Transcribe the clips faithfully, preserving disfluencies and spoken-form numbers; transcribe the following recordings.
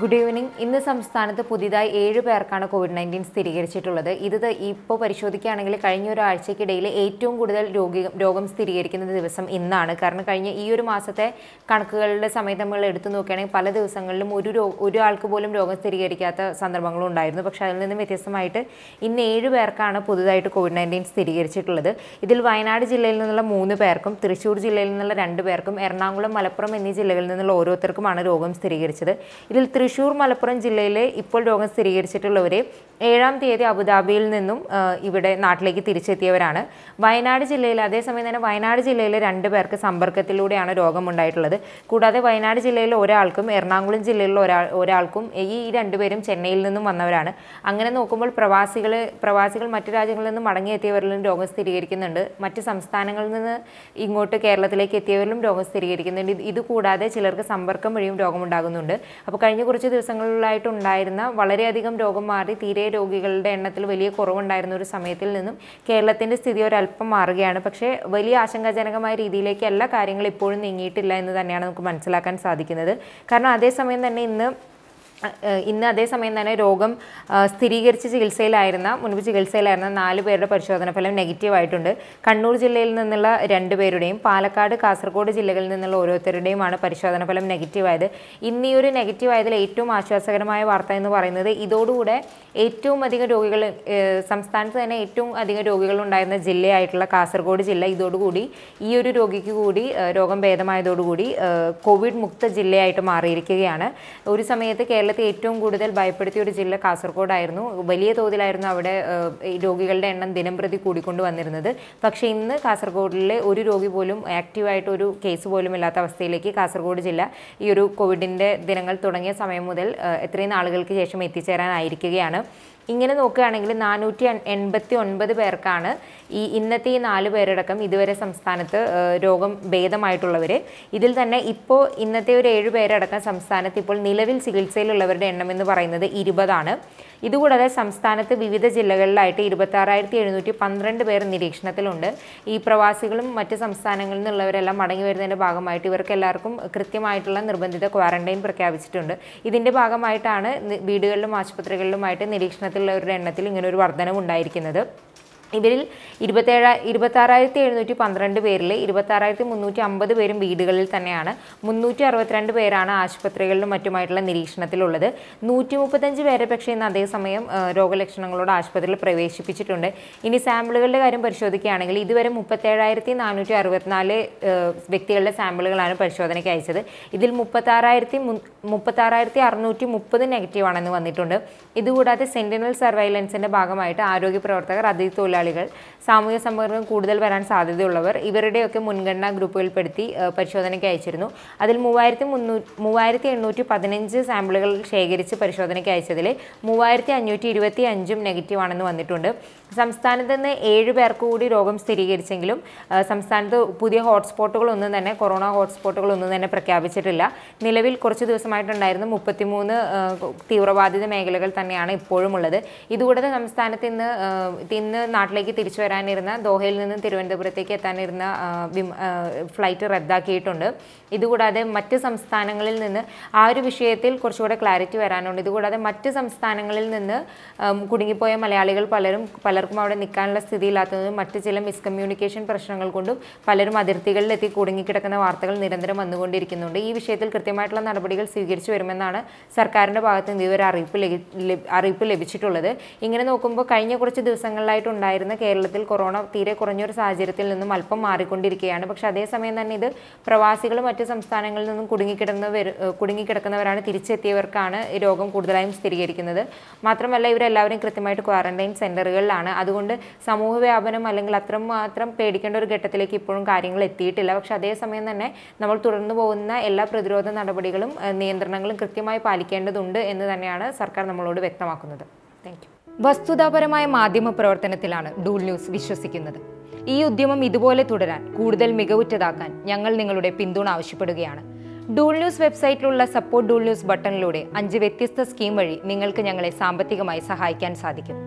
Good evening. ഇന്ന് സംസ്ഥാനത്ത് പുതിയതായി ഏഴ് പേർക്കാണ് കോവിഡ് നയൻറ്റീൻ സ്ഥിരീകരിച്ചിട്ടുള്ളത്. ഇത് ഇപ്പോൾ പരിശോധിക്കുകയാണെങ്കിൽ കഴിഞ്ഞ ഒരാഴ്ചയ്ക്കിടയിൽ ഏറ്റവും കൂടുതൽ രോഗി രോഗം സ്ഥിരീകരിക്കുന്ന ദിവസം ഇന്നാണ്. കാരണം കഴിഞ്ഞ ഈ ഒരു മാസത്തെ കണക്കുകളുടെ സമയത്ത് നമ്മൾ എടുത്തു നോക്കുകയാണെങ്കിൽ പല ദിവസങ്ങളിലും ഒരു രോ ഒരാൾക്ക് പോലും രോഗം സ്ഥിരീകരിക്കാത്ത സന്ദർഭങ്ങളുണ്ടായിരുന്നു. പക്ഷേ അതിൽ നിന്നും വ്യത്യസ്തമായിട്ട് ഇന്ന് ഏഴ് പേർക്കാണ് പുതുതായിട്ട് കോവിഡ് നയൻറ്റീൻ സ്ഥിരീകരിച്ചിട്ടുള്ളത്. ഇതിൽ വയനാട് ജില്ലയിൽ നിന്നുള്ള മൂന്ന് പേർക്കും തൃശ്ശൂർ ജില്ലയിൽ നിന്നുള്ള രണ്ട് പേർക്കും എറണാകുളം മലപ്പുറം എന്നീ ജില്ലകളിൽ നിന്നുള്ള ഓരോരുത്തർക്കുമാണ് രോഗം സ്ഥിരീകരിച്ചത്. ഇതിൽ തൃശ്ശൂർ മലപ്പുറം ജില്ലയിലെ ഇപ്പോൾ രോഗം സ്ഥിരീകരിച്ചിട്ടുള്ളവരെ ഏഴാം തീയതി അബുദാബിയിൽ നിന്നും ഇവിടെ നാട്ടിലേക്ക് തിരിച്ചെത്തിയവരാണ്. വയനാട് ജില്ലയിൽ അതേസമയം തന്നെ വയനാട് ജില്ലയിലെ രണ്ട് പേർക്ക് സമ്പർക്കത്തിലൂടെയാണ് രോഗമുണ്ടായിട്ടുള്ളത്. കൂടാതെ വയനാട് ജില്ലയിലെ ഒരാൾക്കും എറണാകുളം ജില്ലയിലെ ഒരാൾ ഒരാൾക്കും ഈ രണ്ടുപേരും ചെന്നൈയിൽ നിന്നും വന്നവരാണ്. അങ്ങനെ നോക്കുമ്പോൾ പ്രവാസികൾ പ്രവാസികൾ മറ്റു രാജ്യങ്ങളിൽ നിന്നും മടങ്ങിയെത്തിയവരിലും രോഗം സ്ഥിരീകരിക്കുന്നുണ്ട്. മറ്റ് സംസ്ഥാനങ്ങളിൽ നിന്ന് ഇങ്ങോട്ട് കേരളത്തിലേക്ക് എത്തിയവരിലും രോഗം സ്ഥിരീകരിക്കുന്നുണ്ട്. ഇതുകൂടാതെ ചിലർക്ക് സമ്പർക്കം വഴിയും രോഗമുണ്ടാകുന്നുണ്ട്. അപ്പോൾ കഴിഞ്ഞ കുറച്ച് ദിവസങ്ങളിലായിട്ടുണ്ടായിരുന്ന വളരെയധികം രോഗം മാറി തീരെ രോഗികളുടെ എണ്ണത്തിൽ വലിയ കുറവുണ്ടായിരുന്ന ഒരു സമയത്തിൽ നിന്നും കേരളത്തിൻ്റെ സ്ഥിതി ഒരല്പം മാറുകയാണ്. പക്ഷേ വലിയ ആശങ്കാജനകമായ രീതിയിലേക്ക് എല്ലാ കാര്യങ്ങളും ഇപ്പോഴും നീങ്ങിയിട്ടില്ല എന്ന് തന്നെയാണ് നമുക്ക് മനസ്സിലാക്കാൻ സാധിക്കുന്നത്. കാരണം അതേസമയം തന്നെ ഇന്ന് ഇന്ന് അതേസമയം തന്നെ രോഗം സ്ഥിരീകരിച്ച് ചികിത്സയിലായിരുന്ന മുൻപ് ചികിത്സയിലായിരുന്ന നാല് പേരുടെ പരിശോധന ഫലം നെഗറ്റീവായിട്ടുണ്ട്. കണ്ണൂർ ജില്ലയിൽ നിന്നുള്ള രണ്ട് പേരുടെയും പാലക്കാട് കാസർഗോഡ് ജില്ലകളിൽ നിന്നുള്ള ഓരോരുത്തരുടെയുമാണ് പരിശോധന ഫലം നെഗറ്റീവായത്. ഇന്ന് ഈ ഒരു നെഗറ്റീവായതിൽ ഏറ്റവും ആശ്വാസകരമായ വാർത്ത എന്ന് പറയുന്നത് ഇതോടുകൂടെ ഏറ്റവും അധികം രോഗികൾ സംസ്ഥാനത്ത് തന്നെ ഏറ്റവും അധികം രോഗികളുണ്ടായിരുന്ന ജില്ലയായിട്ടുള്ള കാസർഗോഡ് ജില്ല ഇതോടുകൂടി ഈ ഒരു രോഗിക്ക് കൂടി രോഗം ഭേദമായതോടുകൂടി കോവിഡ് മുക്ത ജില്ലയായിട്ട് മാറിയിരിക്കുകയാണ്. ഒരു സമയത്ത് കേരള കേരളത്തെ ഏറ്റവും കൂടുതൽ ഭയപ്പെടുത്തിയ ഒരു ജില്ല കാസർഗോഡായിരുന്നു. വലിയ തോതിലായിരുന്നു അവിടെ രോഗികളുടെ എണ്ണം ദിനംപ്രതി കൂടിക്കൊണ്ട് വന്നിരുന്നത്. പക്ഷേ ഇന്ന് കാസർഗോഡിലെ ഒരു രോഗി പോലും ആക്റ്റീവായിട്ട് ഒരു കേസ് പോലും ഇല്ലാത്ത അവസ്ഥയിലേക്ക് കാസർഗോഡ് ജില്ല ഈ ഒരു കോവിഡിൻ്റെ ദിനങ്ങൾ തുടങ്ങിയ സമയം മുതൽ എത്രയും നാളുകൾക്ക് ശേഷം എത്തിച്ചേരാനായിരിക്കുകയാണ്. ഇങ്ങനെ നോക്കുകയാണെങ്കിൽ നാനൂറ്റി എൺപത്തി ഒൻപത് പേർക്കാണ് ഈ ഇന്നത്തെ ഈ നാല് പേരടക്കം ഇതുവരെ സംസ്ഥാനത്ത് രോഗം ഭേദമായിട്ടുള്ളവർ. ഇതിൽ തന്നെ ഇപ്പോൾ ഇന്നത്തെ ഒരു ഏഴ് പേരടക്കം സംസ്ഥാനത്ത് ഇപ്പോൾ നിലവിൽ ചികിത്സയിലുള്ളവരുടെ എണ്ണം എന്ന് പറയുന്നത് ഇരുപതാണ്. ഇതുകൂടാതെ സംസ്ഥാനത്ത് വിവിധ ജില്ലകളിലായിട്ട് ഇരുപത്താറായിരത്തി എഴുന്നൂറ്റി പന്ത്രണ്ട് പേർ നിരീക്ഷണത്തിലുണ്ട്. ഈ പ്രവാസികളും മറ്റ് സംസ്ഥാനങ്ങളിൽ നിന്നുള്ളവരെല്ലാം മടങ്ങി വരുന്നതിൻ്റെ ഭാഗമായിട്ട് ഇവർക്ക് എല്ലാവർക്കും കൃത്യമായിട്ടുള്ള നിർബന്ധിത ക്വാറന്റൈൻ പ്രഖ്യാപിച്ചിട്ടുണ്ട്. ഇതിൻ്റെ ഭാഗമായിട്ടാണ് വീടുകളിലും ആശുപത്രികളിലുമായിട്ട് നിരീക്ഷണത്തിലുള്ളവരുടെ എണ്ണത്തിൽ ഇങ്ങനെ ഒരു വർധനവുണ്ടായിരിക്കുന്നത്. ഇവരിൽ ഇരുപത്തേഴ് ഇരുപത്താറായിരത്തി എഴുന്നൂറ്റി പന്ത്രണ്ട് പേരിൽ ഇരുപത്താറായിരത്തി മുന്നൂറ്റി അമ്പത് പേരും വീടുകളിൽ തന്നെയാണ്. മുന്നൂറ്റി അറുപത്തിരണ്ട് പേരാണ് ആശുപത്രികളിലും മറ്റുമായിട്ടുള്ള നിരീക്ഷണത്തിലുള്ളത്. നൂറ്റി മുപ്പത്തഞ്ച് പേരെ പക്ഷേ ഇന്ന് അതേസമയം രോഗലക്ഷണങ്ങളോട് ആശുപത്രിയിൽ പ്രവേശിപ്പിച്ചിട്ടുണ്ട്. ഇനി സാമ്പിളുകളുടെ കാര്യം പരിശോധിക്കുകയാണെങ്കിൽ ഇതുവരെ മുപ്പത്തേഴായിരത്തി നാനൂറ്റി അറുപത്തിനാല് വ്യക്തികളുടെ സാമ്പിളുകളാണ് പരിശോധനയ്ക്ക് അയച്ചത്. ഇതിൽ മുപ്പത്താറായിരത്തി മുപ്പത്താറായിരത്തി അറുന്നൂറ്റി മുപ്പത് നെഗറ്റീവാണെന്ന് വന്നിട്ടുണ്ട്. ഇതുകൂടാതെ സെന്റിനൽ സർവൈലൻസിൻ്റെ ഭാഗമായിട്ട് ആരോഗ്യ പ്രവർത്തകർ അതിഥി തൊഴിലാളികൾ സാമൂഹ്യ സമ്പർക്കം കൂടുതൽ വരാൻ സാധ്യതയുള്ളവർ ഇവരുടെയൊക്കെ മുൻഗണനാ ഗ്രൂപ്പുകൾപ്പെടുത്തി പരിശോധനയ്ക്ക് അയച്ചിരുന്നു. അതിൽ മൂവായിരത്തി മുന്നൂ മൂവായിരത്തി എണ്ണൂറ്റി പതിനഞ്ച് സാമ്പിളുകൾ ശേഖരിച്ച് പരിശോധനയ്ക്ക് അയച്ചതിൽ മൂവായിരത്തി അഞ്ഞൂറ്റി ഇരുപത്തി അഞ്ചും നെഗറ്റീവാണെന്ന് വന്നിട്ടുണ്ട്. സംസ്ഥാനത്ത് നിന്ന് ഏഴ് പേർക്ക് കൂടി രോഗം സ്ഥിരീകരിച്ചെങ്കിലും സംസ്ഥാനത്ത് പുതിയ ഹോട്ട്സ്പോട്ടുകളൊന്നും തന്നെ കൊറോണ ഹോട്ട്സ്പോട്ടുകളൊന്നും തന്നെ പ്രഖ്യാപിച്ചിട്ടില്ല. നിലവിൽ കുറച്ച് ദിവസമായിട്ടുണ്ടായിരുന്ന മുപ്പത്തിമൂന്ന് തീവ്രബാധിത മേഖലകൾ തന്നെയാണ് ഇപ്പോഴും ഉള്ളത്. ഇതുകൂടാതെ സംസ്ഥാനത്ത് ഇന്ന് ഇന്ന് നാട്ടിലേക്ക് തിരിച്ചു വരാനിരുന്ന ദോഹയിൽ നിന്നും തിരുവനന്തപുരത്തേക്ക് എത്താനിരുന്ന ഫ്ലൈറ്റ് റദ്ദാക്കിയിട്ടുണ്ട്. ഇതുകൂടാതെ മറ്റ് സംസ്ഥാനങ്ങളിൽ നിന്ന് ആ ഒരു വിഷയത്തിൽ കുറച്ചുകൂടെ ക്ലാരിറ്റി വരാനുണ്ട്. ഇതുകൂടാതെ മറ്റ് സംസ്ഥാനങ്ങളിൽ നിന്ന് കുടുങ്ങിപ്പോയ മലയാളികൾ പലരും പലർക്കും അവിടെ നിൽക്കാനുള്ള സ്ഥിതിയില്ലാത്തതും മറ്റ് ചില മിസ്കമ്മ്യൂണിക്കേഷൻ പ്രശ്നങ്ങൾ കൊണ്ടും പലരും അതിർത്തികളിലെത്തി കുടുങ്ങിക്കിടക്കുന്ന വാർത്തകൾ നിരന്തരം വന്നുകൊണ്ടിരിക്കുന്നുണ്ട്. ഈ വിഷയത്തിൽ കൃത്യമായിട്ടുള്ള നടപടികൾ സ്വീകരിച്ചു വരുമെന്നാണ് സർക്കാരിൻ്റെ ഭാഗത്ത് നിന്ന് ഇതുവരെ അറിയിപ്പ് അറിയിപ്പ് ലഭിച്ചിട്ടുള്ളത്. ഇങ്ങനെ നോക്കുമ്പോൾ കഴിഞ്ഞ കുറച്ച് ദിവസങ്ങളിലായിട്ടുണ്ടായിരുന്ന കേരളത്തിൽ കൊറോണ തീരെ കുറഞ്ഞൊരു സാഹചര്യത്തിൽ നിന്നും അല്പം മാറിക്കൊണ്ടിരിക്കുകയാണ്. പക്ഷേ അതേസമയം തന്നെ ഇത് പ്രവാസികൾ മറ്റ് സംസ്ഥാനങ്ങളിൽ നിന്നും കുടുങ്ങിക്കിടന്നവർ കുടുങ്ങിക്കിടക്കുന്നവരാണ് തിരിച്ചെത്തിയവർക്കാണ് രോഗം കൂടുതലായും സ്ഥിരീകരിക്കുന്നത്. മാത്രമല്ല ഇവരെല്ലാവരും കൃത്യമായിട്ട് ക്വാറന്റൈൻ സെൻ്ററുകളിലാണ്. അതുകൊണ്ട് സമൂഹ വ്യാപനം അല്ലെങ്കിൽ അത്രമാത്രം പേടിക്കേണ്ട ഒരു ഘട്ടത്തിലേക്ക് ഇപ്പോഴും കാര്യങ്ങൾ എത്തിയിട്ടില്ല. പക്ഷെ അതേസമയം തന്നെ നമ്മൾ തുടർന്നു പോകുന്ന എല്ലാ പ്രതിരോധ നടപടികളും നിയന്ത്രണങ്ങളും കൃത്യമായി പാലിക്കേണ്ടതുണ്ട് എന്ന് തന്നെയാണ് സർക്കാർ നമ്മളോട് വ്യക്തമാക്കുന്നത്. Thank you. വസ്തുതാപരമായ മാധ്യമ പ്രവർത്തനത്തിലാണ് ഡൂൾ ന്യൂസ് വിശ്വസിക്കുന്നത്. ഈ ഉദ്യമം ഇതുപോലെ തുടരാൻ കൂടുതൽ മികവുറ്റതാക്കാൻ ഞങ്ങൾ നിങ്ങളുടെ പിന്തുണ ആവശ്യപ്പെടുകയാണ്. ഡൂൾ ന്യൂസ് വെബ്സൈറ്റിലുള്ള സപ്പോർട്ട് ഡൂൾ ന്യൂസ് ബട്ടണിലൂടെ അഞ്ച് വ്യത്യസ്ത സ്കീം വഴി നിങ്ങൾക്ക് ഞങ്ങളെ സാമ്പത്തികമായി സഹായിക്കാൻ സാധിക്കും.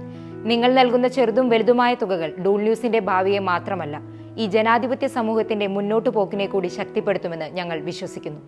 നിങ്ങൾ നൽകുന്ന ചെറുതും വലുതുമായ തുകകൾ ഡൂൾ ന്യൂസിന്റെ ഭാവിയെ മാത്രമല്ല ഈ ജനാധിപത്യ സമൂഹത്തിന്റെ മുന്നോട്ടു പോക്കിനെ കൂടി ശക്തിപ്പെടുത്തുമെന്ന് ഞങ്ങൾ വിശ്വസിക്കുന്നു.